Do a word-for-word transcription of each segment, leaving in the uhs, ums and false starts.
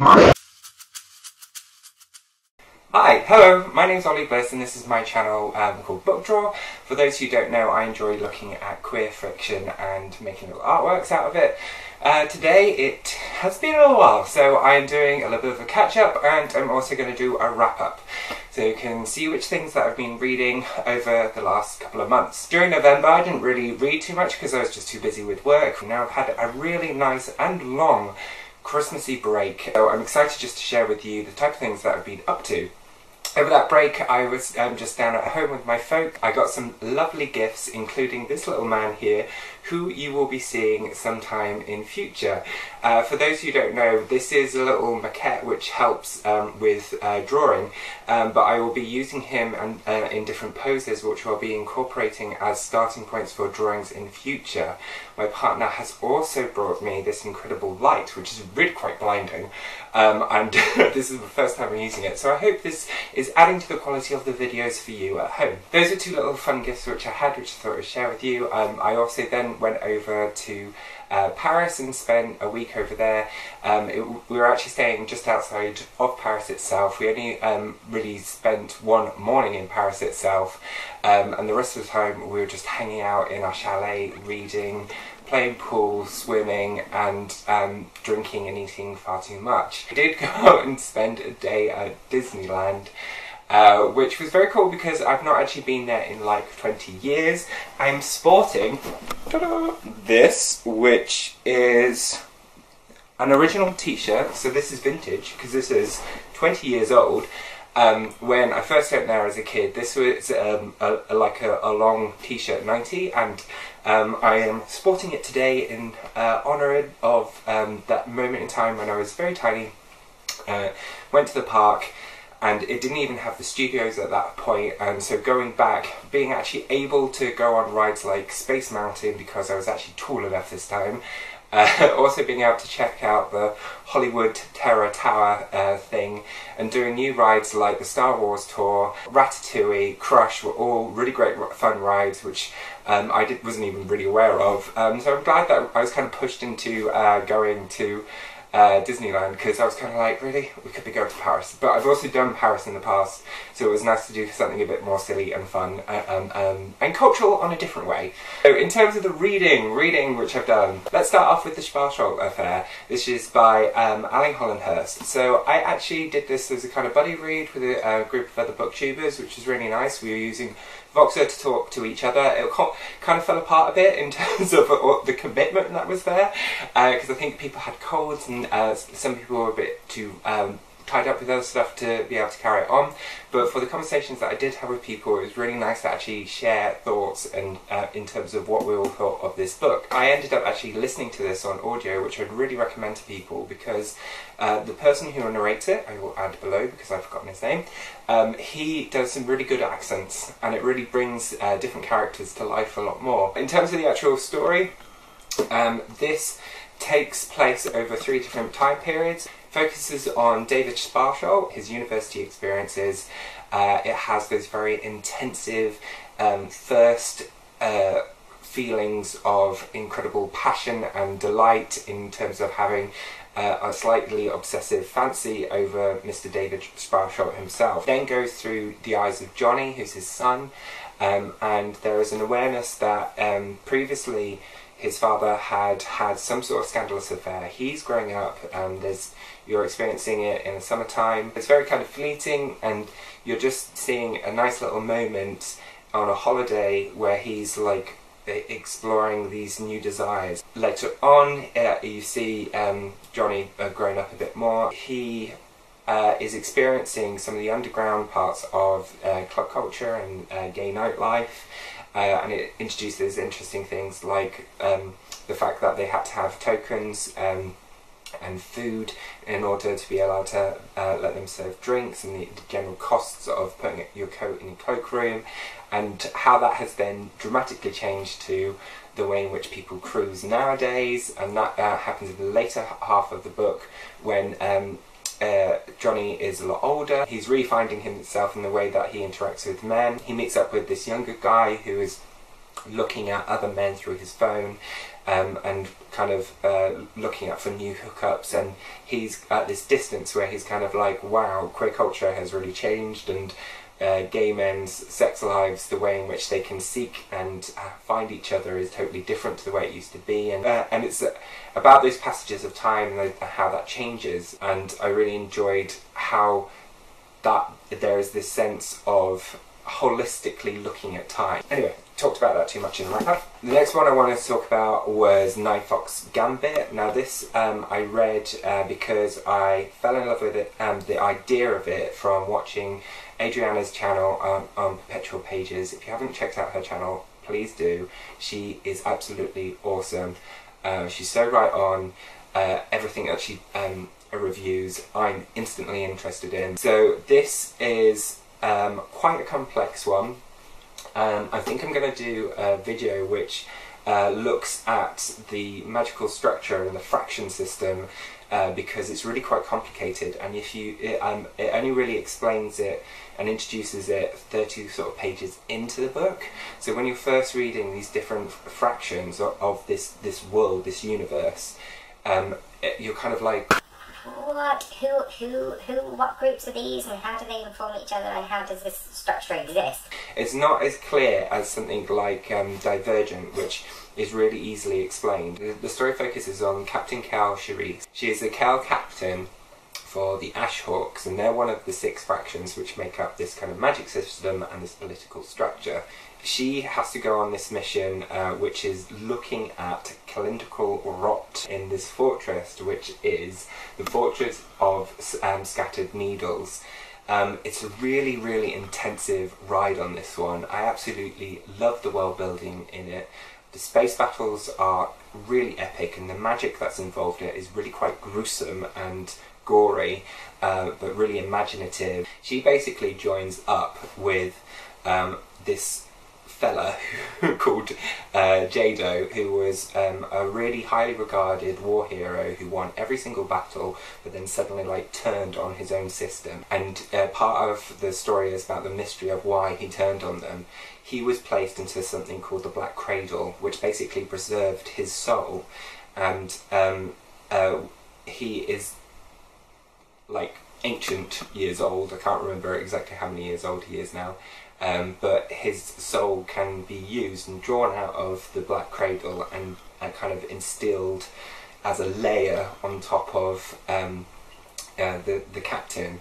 Hi, hello, my name's Ollie Bliss and this is my channel um, called Book Draw. For those who don't know, I enjoy looking at queer fiction and making little artworks out of it. Uh, today it has been a little while, so I'm doing a little bit of a catch-up and I'm also going to do a wrap-up, so you can see which things that I've been reading over the last couple of months. During November I didn't really read too much because I was just too busy with work. Now I've had a really nice and long Christmassy break, so I'm excited just to share with you the type of things that I've been up to. Over that break I was um, just down at home with my folk. I got some lovely gifts, including this little man here, who you will be seeing sometime in future. Uh, for those who don't know, this is a little maquette which helps um, with uh, drawing, um, but I will be using him and, uh, in different poses which I'll be incorporating as starting points for drawings in future. My partner has also brought me this incredible light, which is really quite blinding, um, and this is the first time I'm using it, so I hope this is adding to the quality of the videos for you at home. Those are two little fun gifts which I had, which I thought I'd share with you. Um, I also then went over to uh, Paris and spent a week over there. Um, it, we were actually staying just outside of Paris itself. We only um, really spent one morning in Paris itself, um, and the rest of the time we were just hanging out in our chalet, reading, playing pool, swimming, and um, drinking and eating far too much. I did go out and spend a day at Disneyland, uh, which was very cool because I've not actually been there in like twenty years. I'm sporting this, which is an original t-shirt, so this is vintage because this is twenty years old. Um, when I first went there as a kid, this was um, a, a, like a, a long t-shirt ninety, and um, I am sporting it today in uh, honour of um, that moment in time when I was very tiny, uh, went to the park, and it didn't even have the studios at that point, and so going back, being actually able to go on rides like Space Mountain because I was actually tall enough this time. Uh, also being able to check out the Hollywood Terror Tower uh, thing, and doing new rides like the Star Wars tour, Ratatouille, Crush were all really great fun rides which um, I did, wasn't even really aware of. Um, so I'm glad that I was kind of pushed into uh, going to uh, Disneyland, because I was kind of like, really? We could be going to Paris. But I've also done Paris in the past, so it was nice to do something a bit more silly and fun and, um, um, and cultural on a different way. So in terms of the reading, reading which I've done, let's start off with The Sparsholt Affair. This is by um, Alan Hollinghurst. So I actually did this as a kind of buddy read with a uh, group of other booktubers, which was really nice. We were using Voxer to talk to each other. It kind of fell apart a bit in terms of the commitment that was there, because uh, I think people had colds and uh, some people were a bit too um, tied up with other stuff to be able to carry it on. But for the conversations that I did have with people, it was really nice to actually share thoughts and uh, in terms of what we all thought of this book. I ended up actually listening to this on audio, which I'd really recommend to people, because uh, the person who narrates it, I will add below because I've forgotten his name, um, he does some really good accents and it really brings uh, different characters to life a lot more. In terms of the actual story, um, this takes place over three different time periods. Focuses on David Sparsholt, his university experiences. Uh, it has those very intensive um, first uh, feelings of incredible passion and delight in terms of having uh, a slightly obsessive fancy over Mister David Sparsholt himself. Then goes through the eyes of Johnny, who's his son, um, and there is an awareness that um, previously his father had had some sort of scandalous affair. He's growing up and there's, you're experiencing it in the summertime. It's very kind of fleeting and you're just seeing a nice little moment on a holiday where he's like exploring these new desires. Later on uh, you see um, Johnny uh, growing up a bit more. He uh, is experiencing some of the underground parts of uh, club culture and uh, gay nightlife. Uh, and it introduces interesting things like um, the fact that they had to have tokens um, and food in order to be allowed to uh, let them serve drinks, and the general costs of putting your coat in your cloakroom, and how that has then dramatically changed to the way in which people cruise nowadays. And that uh, happens in the later half of the book when um, Uh, Johnny is a lot older. He's re-finding himself in the way that he interacts with men. He meets up with this younger guy who is looking at other men through his phone, um, and kind of uh, looking up for new hookups, and he's at this distance where he's kind of like, wow, queer culture has really changed, and uh, gay men's sex lives, the way in which they can seek and uh, find each other is totally different to the way it used to be, and uh, and it's uh, about those passages of time and how that changes, and I really enjoyed how that there is this sense of holistically looking at time. Anyway, talked about that too much in the wrap-up. The next one I wanted to talk about was Ninefox Gambit. Now this um, I read uh, because I fell in love with it, um, the idea of it, from watching Adriana's channel um, on Perpetual Pages. If you haven't checked out her channel, please do. She is absolutely awesome. Uh, she's so right on uh, everything that she um, reviews. I'm instantly interested in. So this is Um, quite a complex one. Um, I think I'm going to do a video which uh, looks at the magical structure and the fraction system, uh, because it's really quite complicated, and if you it, um, it only really explains it and introduces it thirty sort of pages into the book. So when you're first reading these different fractions of, of this this world, this universe, um, it, you're kind of like, like who, who, who, what groups are these, and how do they inform each other, and how does this structure exist? It's not as clear as something like um, Divergent, which is really easily explained. The, the story focuses on Captain Cal Sharice. She is the Cal captain for the Ash Hawks, and they're one of the six factions which make up this kind of magic system and this political structure. She has to go on this mission, uh, which is looking at calendrical rot in this fortress, which is the fortress of um, Scattered Needles. Um, it's a really, really intensive ride on this one. I absolutely love the world building in it. The space battles are really epic, and the magic that's involved in it is really quite gruesome and gory, uh, but really imaginative. She basically joins up with um, this fella called uh, Jado, who was um, a really highly regarded war hero who won every single battle, but then suddenly like turned on his own system. And uh, part of the story is about the mystery of why he turned on them. He was placed into something called the Black Cradle, which basically preserved his soul, and um, uh, he is like ancient years old. I can't remember exactly how many years old he is now. Um, but his soul can be used and drawn out of the Black Cradle and, and kind of instilled as a layer on top of um, uh, the, the captain.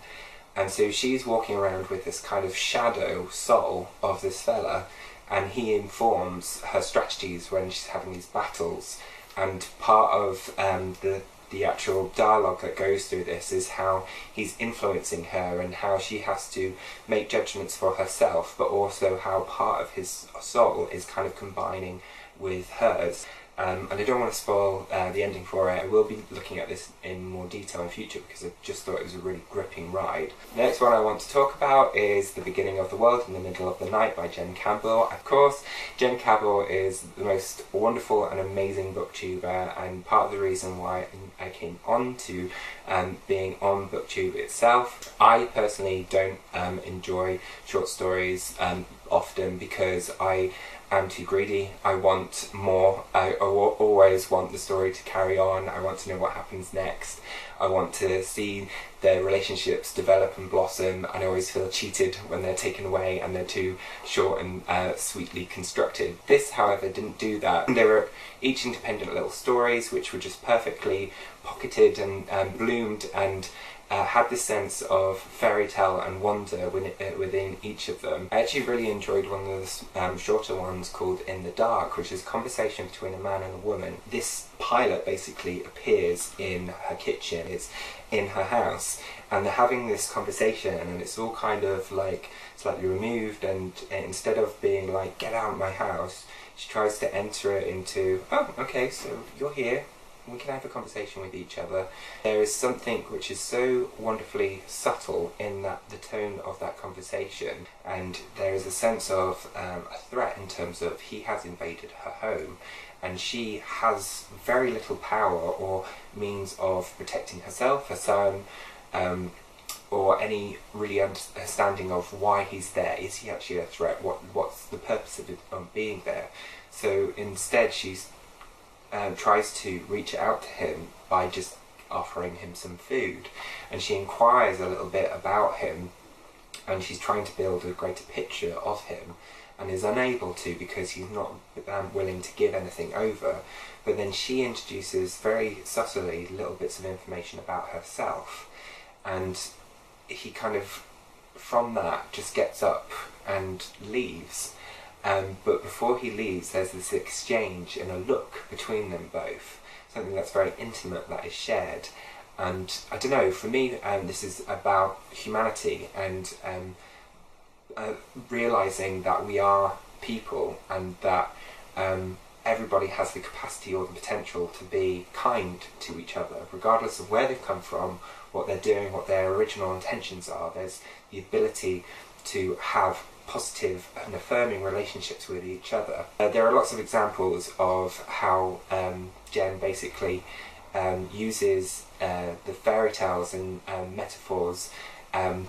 And so she's walking around with this kind of shadow soul of this fella, and he informs her strategies when she's having these battles. And part of um, the the actual dialogue that goes through this is how he's influencing her and how she has to make judgments for herself, but also how part of his soul is kind of combining with hers. Um, and I don't want to spoil uh, the ending for it. I will be looking at this in more detail in future because I just thought it was a really gripping ride. The next one I want to talk about is The Beginning of the World in the Middle of the Night by Jen Campbell. Of course, Jen Campbell is the most wonderful and amazing booktuber, and part of the reason why I came on to um, being on BookTube itself. I personally don't um, enjoy short stories um, often because I I'm too greedy. I want more. I always want the story to carry on. I want to know what happens next. I want to see their relationships develop and blossom, and I always feel cheated when they're taken away and they're too short and uh, sweetly constructed. This, however, didn't do that. There were each independent little stories which were just perfectly pocketed and um, bloomed and Uh, had this sense of fairy tale and wonder within, uh, within each of them. I actually really enjoyed one of the um, shorter ones called In the Dark, which is a conversation between a man and a woman. This pilot basically appears in her kitchen, it's in her house, and they're having this conversation, and it's all kind of like slightly removed, and, and instead of being like, get out of my house, she tries to enter it into, oh, okay, so you're here. We can have a conversation with each other. There is something which is so wonderfully subtle in that the tone of that conversation, and there is a sense of um, a threat in terms of he has invaded her home, and she has very little power or means of protecting herself, her son, um, or any really understanding of why he's there. Is he actually a threat? What, what's the purpose of, it, of being there? So instead she's um, tries to reach out to him by just offering him some food, and she inquires a little bit about him, and she's trying to build a greater picture of him and is unable to because he's not um, willing to give anything over. But then she introduces very subtly little bits of information about herself, and he kind of from that just gets up and leaves. Um, but before he leaves, there's this exchange and a look between them both, something that's very intimate, that is shared. And I don't know, for me, um, this is about humanity and um, uh, realising that we are people, and that um, everybody has the capacity or the potential to be kind to each other, regardless of where they've come from, what they're doing, what their original intentions are. There's the ability to have positive and affirming relationships with each other. Uh, there are lots of examples of how um, Jen basically Um, uses uh, the fairy tales and um, metaphors um,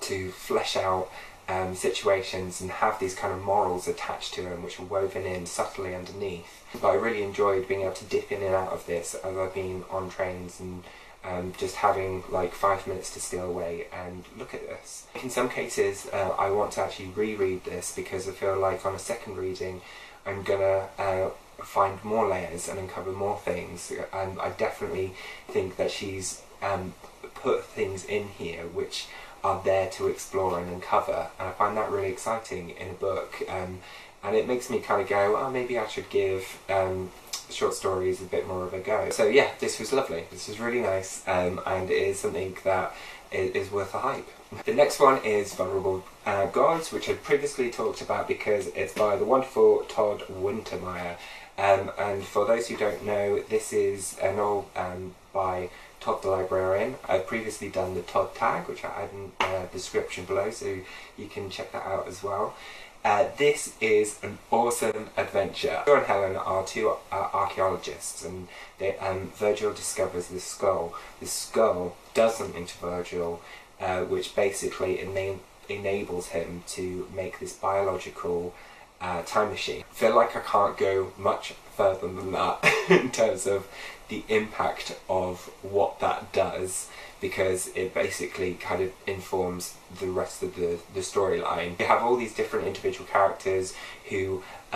to flesh out um, situations and have these kind of morals attached to them, which are woven in subtly underneath. But I really enjoyed being able to dip in and out of this as I've been on trains, and um, just having like five minutes to steal away and look at this. In some cases uh, I want to actually reread this, because I feel like on a second reading I'm gonna uh, find more layers and uncover more things. And I definitely think that she's um, put things in here which are there to explore and uncover, and I find that really exciting in a book. Um, and it makes me kind of go, oh, maybe I should give um, short stories a bit more of a go. So yeah, this was lovely, this was really nice, um, and it is something that is worth the hype. The next one is Vulnerable uh, Gods, which I previously talked about, because it's by the wonderful Todd Wittenmyer. Um, and for those who don't know, this is a novel um, by Todd the Librarian. I've previously done the Todd tag, which I add in uh, the description below, so you can check that out as well. Uh, this is an awesome adventure. Joe and Helen are two uh, archaeologists, and they, um, Virgil discovers this skull. This skull does something to Virgil, uh, which basically ena enables him to make this biological Uh, time machine. I feel like I can't go much further than that in terms of the impact of what that does, because it basically kind of informs the rest of the, the storyline. You have all these different individual characters who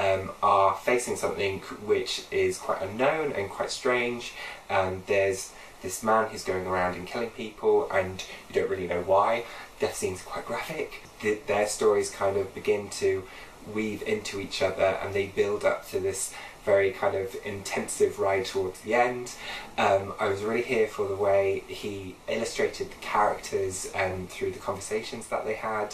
um, are facing something which is quite unknown and quite strange. Um, there's this man who's going around and killing people, and you don't really know why. Death scenes are quite graphic. The, their stories kind of begin to weave into each other, and they build up to this very kind of intensive ride towards the end. Um, I was really here for the way he illustrated the characters and through the conversations that they had.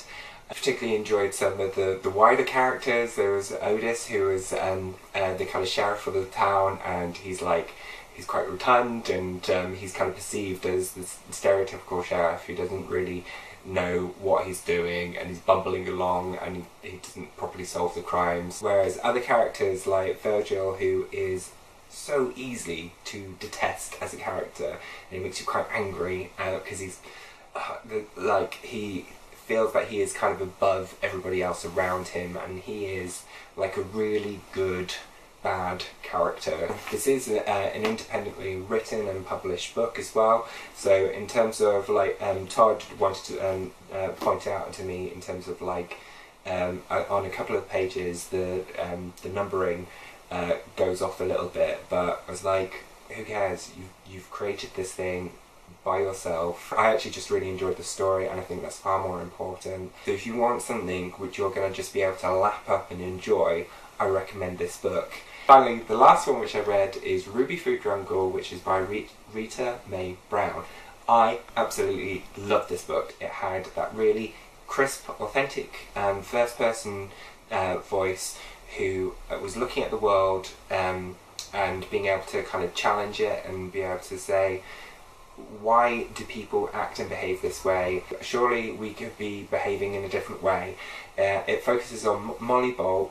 I particularly enjoyed some of the, the wider characters. There was Otis, who was um, uh, the kind of sheriff of the town, and he's like, he's quite rotund, and um, he's kind of perceived as this stereotypical sheriff who doesn't really know what he's doing, and he's bumbling along, and he doesn't properly solve the crimes. Whereas other characters like Virgil, who is so easy to detest as a character, and he makes you quite angry because uh, he's uh, like he feels that he is kind of above everybody else around him, and he is like a really good bad character. This is uh, an independently written and published book as well, so in terms of like um, Todd wanted to um, uh, point out to me in terms of like um, on a couple of pages the um, the numbering uh, goes off a little bit, but I was like, who cares, you've, you've created this thing by yourself. I actually just really enjoyed the story, and I think that's far more important. So if you want something which you're going to just be able to lap up and enjoy, I recommend this book. Finally, the last one which I read is Ruby Fruit Jungle, which is by Rita Mae Brown. I absolutely love this book. It had that really crisp, authentic um, first-person uh, voice who was looking at the world um, and being able to kind of challenge it and be able to say, why do people act and behave this way? Surely we could be behaving in a different way. Uh, it focuses on M Molly Bolt,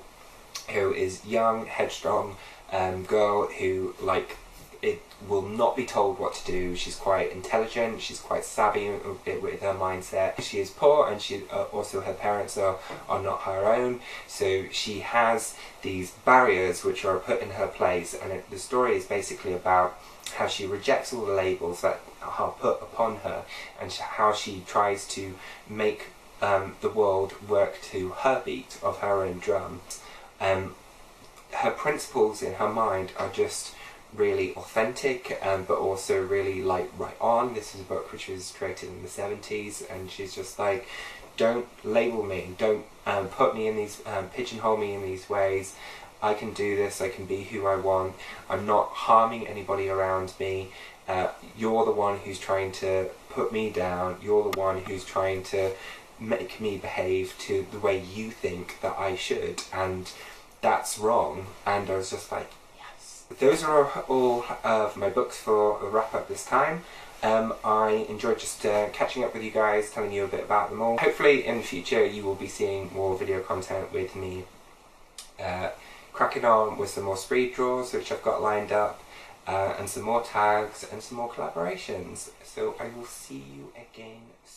who is young, headstrong um, girl who like it will not be told what to do. She's quite intelligent, she's quite savvy with her mindset. She is poor, and she uh, also her parents are, are not her own, so she has these barriers which are put in her place, and it, the story is basically about how she rejects all the labels that are put upon her, and how she tries to make um, the world work to her beat of her own drum. Um, her principles in her mind are just really authentic, um, but also really like right on. This is a book which was created in the seventies, and she's just like, don't label me, don't um, put me in these, um, pigeonhole me in these ways. I can do this, I can be who I want, I'm not harming anybody around me, uh, you're the one who's trying to put me down, you're the one who's trying to make me behave to the way you think that I should, and that's wrong. And I was just like, yes. Those are all of my books for a wrap up this time. Um, I enjoyed just uh, catching up with you guys, telling you a bit about them all. Hopefully in the future you will be seeing more video content with me. Uh, cracking on with some more speed draws which I've got lined up, uh, and some more tags and some more collaborations. So I will see you again soon.